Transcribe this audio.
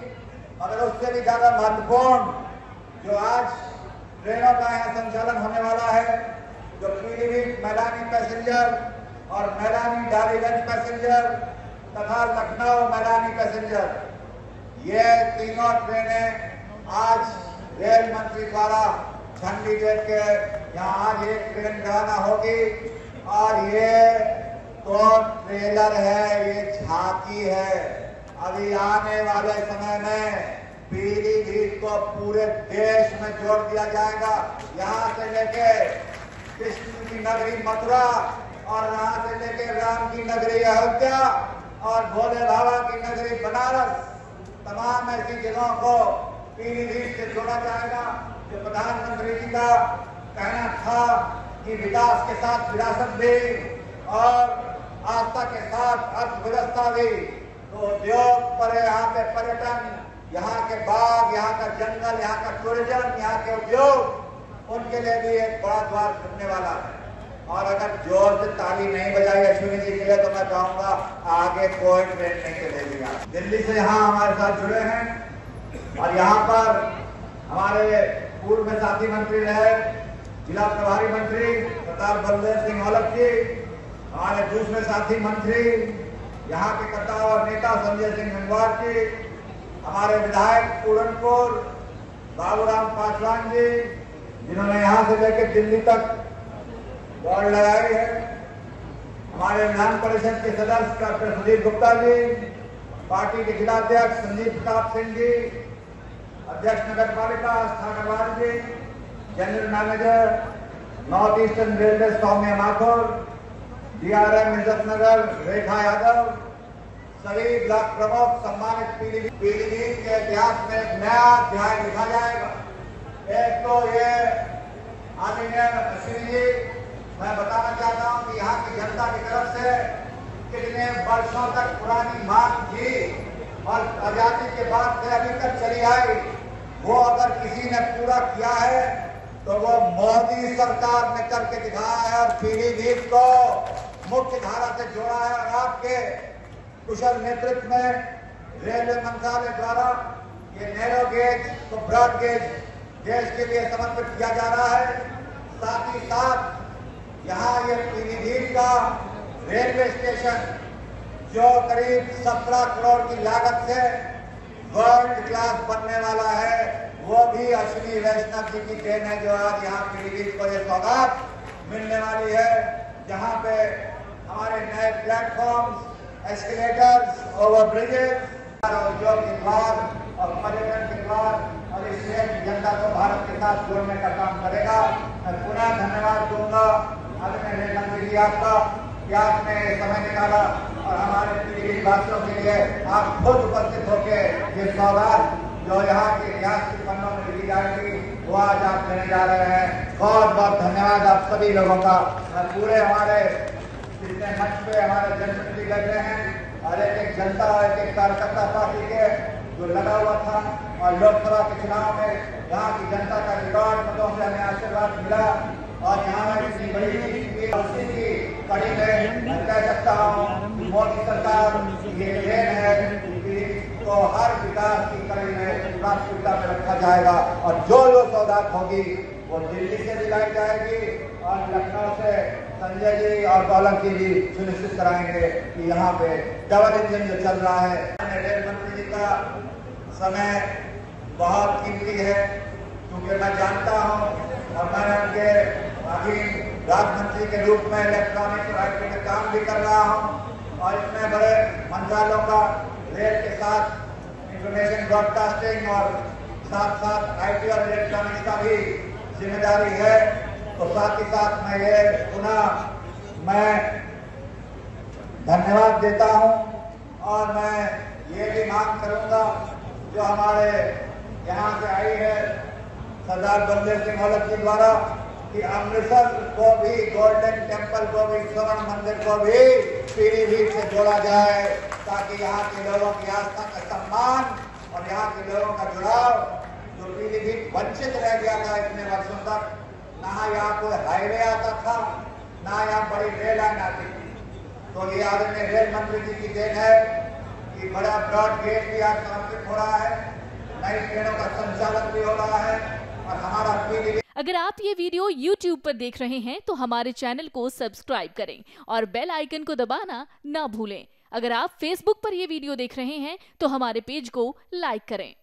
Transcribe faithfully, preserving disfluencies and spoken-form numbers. मगर उससे भी ज्यादा महत्वपूर्ण जो आज ट्रेनों का यहाँ संचालन होने वाला है, जो पीलीभीत मैदानी पैसेंजर और मैदानी डालीगंज पैसेंजर तथा लखनऊ मैदानी पैसेंजर, ये तीनों ट्रेनें आज रेल मंत्री द्वारा चंडीगढ़ के यहाँ आज एक ट्रेन रवाना होगी। और ये तो ट्रेलर है, ये झांकी है। अभी आने वाले समय में पीलीभीत को पूरे देश में जोड़ दिया जाएगा, यहाँ से लेके कृष्ण की नगरी मथुरा और यहाँ से लेके राम की नगरी अयोध्या और भोले बाबा की नगरी बनारस, तमाम ऐसी जगहों को पीलीभीत से जोड़ा जाएगा। जो प्रधानमंत्री जी का कहना था कि विकास के साथ विरासत भी और आस्था के साथ अर्थव्यवस्था भी, तो उद्योग पर यहाँ पे पर्यटन, यहाँ के बाग, यहाँ का जंगल, यहाँ का टूरिज्म, यहाँ के उद्योग, उनके लिए भी एक बड़ा द्वार खुलने वाला है। और अगर जोर से ताली नहीं बजाई अश्विनी जी के लिए तो मैं चाहूंगा आगे कोई ट्रेन नहीं चलेगी। दिल्ली से यहाँ हमारे साथ जुड़े हैं और यहाँ पर हमारे पूर्व में साथी मंत्री रहे जिला प्रभारी मंत्री सरदार बलबीर सिंह मौल जी, हमारे दूसरे साथी मंत्री यहाँ के कथा और नेता संजय सिंह मंगवार जी, हमारे विधायक पूरनपुर बाबूराम पासवान जी, जिन्होंने यहाँ से लेकर दिल्ली तक दौड़ लगाई है, हमारे विधान परिषद के सदस्य डॉक्टर सुधीर गुप्ता जी, पार्टी के जिलाध्यक्ष संजीव प्रताप सिंह जी, अध्यक्ष नगर पालिका स्थान जी, general manager north eastern railway Saumya Mathur, D R M नगर रेखा यादव, सभी ब्लॉक प्रमुख, सम्मानित पीलीभीत। पीलीभीत के इतिहास में एक नया अध्याय लिखा जाएगा। एक तो ये आदरणीय अश्विनी जी, मैं बताना चाहता हूँ कि यहाँ की जनता की तरफ से कितने वर्षों तक पुरानी मांग थी और आजादी के बाद से अभी तक चली आई, वो अगर किसी ने पूरा किया है तो वो मोदी सरकार ने करके दिखाया है और पीलीभीत को मुख्य धारा से जोड़ा है। और आपके कुशल नेतृत्व में रेलवे मंत्रालय द्वारा ये नैरो गेज तो ब्रॉड गेज देश के लिए समर्पित किया जा रहा है। साथ ही साथ यहाँ ये पीलीभीत का रेलवे स्टेशन जो करीब सत्रह करोड़ की लागत से वर्ल्ड क्लास बनने वाला है, वो भी अश्विनी वैष्णव जी की ट्रेन है जो आज यहाँ पीलीभीत को ये सौगात मिलने वाली है, जहाँ पे हमारे नए प्लेटफॉर्म्स, एस्केलेटर्स, ओवर ब्रिजेस, उद्योग विभाग और पर्यटन विभाग और इस जनता को भारत के साथ जोड़ने का काम करेगा। मैं पुनः धन्यवाद दूंगा अभिनय रेखा जी आपका कि आपने समय निकाला और हमारे पीलीभीत वासियों के लिए आप खुद उपस्थित होके ये सौगात जो यहाँ के इतिहास के पन्नों में लिखी जाएगी वो आज आप लेने जा रहे हैं। बहुत बहुत धन्यवाद आप सभी लोगों का। मैं पूरे हमारे जितने मंच पे हमारे जनप्रतिनिधि लगे हैं और एक एक जनता एक एक कार्यकर्ता पार्टी के जो लगा हुआ था और लोकसभा के चुनाव में यहाँ की जनता का रिकॉर्ड मतों से हमें आशीर्वाद मिला और यहाँ इतनी बड़ी की कड़ी में मैं कह सकता हूँ मोदी सरकार ये ट्रेन है तो हर विकास की कड़ी में प्राथमिकता में रखा जाएगा और जो जो सौगात होगी वो दिल्ली से दिलाई जाएगी और लखनऊ से संजय जी और गौलक जी भी सुनिश्चित कराएंगे कि यहाँ पे डबल इंजन जो चल रहा है। रेल मंत्री जी का समय बहुत कीमती है क्योंकि मैं जानता हूँ और मैंने उनके अभी राज्य मंत्री के रूप में इलेक्ट्रॉनिक राइट में काम भी कर रहा हूँ और इतने बड़े मंत्रालयों का रेल के साथ इंफॉर्मेशन ब्रॉडकास्टिंग और साथ साथ आई टी और इलेक्ट्रॉनिक्स का भी जिम्मेदारी है। तो साथ ही साथ मैं ये पुनः मैं धन्यवाद देता हूँ और मैं ये भी मांग करूँगा जो हमारे यहाँ से आई है सरदार बलबीर सिंह मौल जी द्वारा कि अमृतसर को भी, गोल्डन टेम्पल को भी, स्वर्ण मंदिर को भी पीलीभीत से जोड़ा जाए ताकि यहाँ के लोगों की आस्था का सम्मान और यहाँ के लोगों का जुड़ाव जो पीलीभीत वंचित रह गया था इतने वर्षों तक, ना यहाँ कोई हाईवे आता था ना यहाँ बड़ी रेल लाइन आती थी। तो ये आदरणीय रेल मंत्री जी की देन है कि कि बड़ा ब्रॉड गेट भी आज समर्पित हो रहा है, नई ट्रेनों का संचालन भी हो रहा है और हमारा पीलीभीत। अगर आप ये वीडियो यूट्यूब पर देख रहे हैं तो हमारे चैनल को सब्सक्राइब करें और बेल आइकन को दबाना ना भूलें। अगर आप फेसबुक पर ये वीडियो देख रहे हैं तो हमारे पेज को लाइक करें।